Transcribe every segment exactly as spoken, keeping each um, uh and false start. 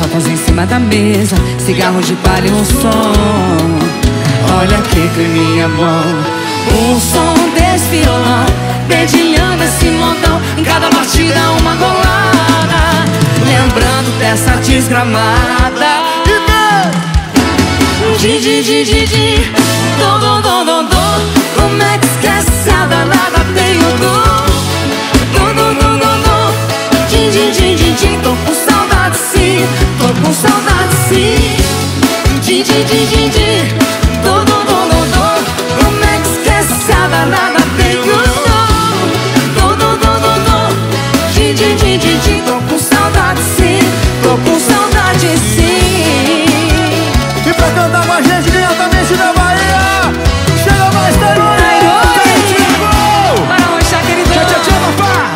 garrafas em cima da mesa, cigarros de palha e um som. Olha que climinha bom. O som desse violão dedilhando esse montão, em cada batida uma golada, lembrando dessa desgramada. Di, di, di, di, di, do, do, do, do, do. Como é que esquece essa danada? Tenho dor. Do, do, do, do, do. Di, di, di, di, di. Tô com saudade sim, tô com saudade sim. Di, di, di, di, di, do, do, do, do, do. Como é que esquece essa danada? Tenho dor. Do, do, do, do, do. Di, di, di, di, di. Tô com saudade sim, tô com saudade sim. E pra cantar com a gente diretamente da Bahia, chega mais tarde. Para onde está, querido? Tchau, tchau, tchau, papá.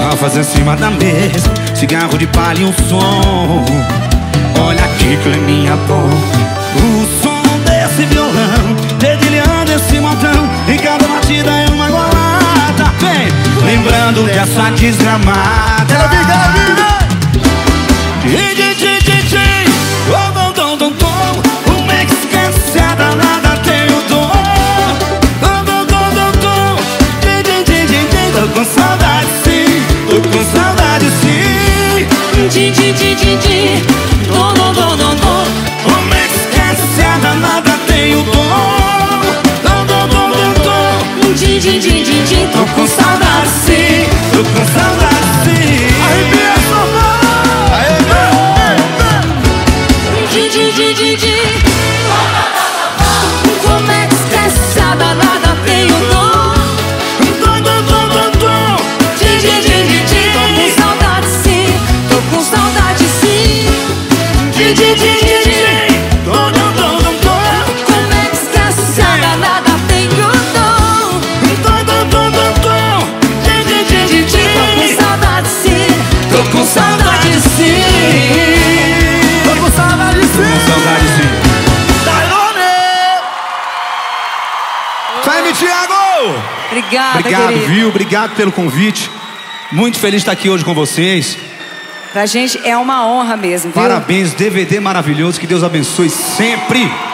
Garrafas em cima da mesa, cigarro de palha e um som. Olha que climinha bom. O som desse violão dedilhando esse montão, em cada batida é uma golada. Vem, lembrando dessa desgramada. Quero ver, quero ver. Como é que esquece a danada? Tenho dor. Tô com saudade sim, tô com saudade sim. Como é que esquece a danada? Tenho dor. Tô com saudade sim, tô com saudade sim. Arrepia, sofá. Como é que esquece a danada? Tenho dor. Tô com saudade sim, tô com saudade sim. Como é que esquece a danada? Tenho dor. Tô com saudade sim, tô com saudade sim. Tô com saudade sim. Thiago! Obrigada, Obrigado, querido. viu? Obrigado pelo convite. Muito feliz de estar aqui hoje com vocês. Pra gente é uma honra mesmo, viu? Parabéns, D V D maravilhoso. Que Deus abençoe sempre.